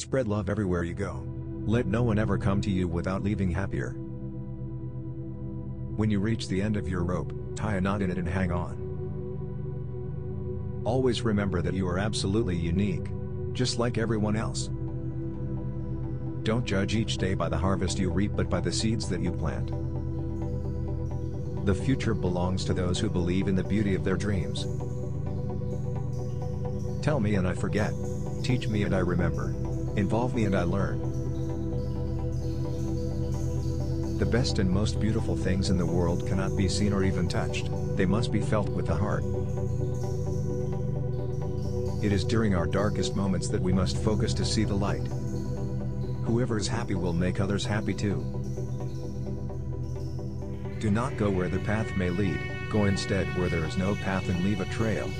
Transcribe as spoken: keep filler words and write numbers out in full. Spread love everywhere you go. Let no one ever come to you without leaving happier. When you reach the end of your rope, tie a knot in it and hang on. Always remember that you are absolutely unique, just like everyone else. Don't judge each day by the harvest you reap, but by the seeds that you plant. The future belongs to those who believe in the beauty of their dreams. Tell me and I forget. Teach me and I remember. Involve me and I learn. The best and most beautiful things in the world cannot be seen or even touched. They must be felt with the heart. It is during our darkest moments that we must focus to see the light. Whoever is happy will make others happy too. Do not go where the path may lead, go instead where there is no path and leave a trail.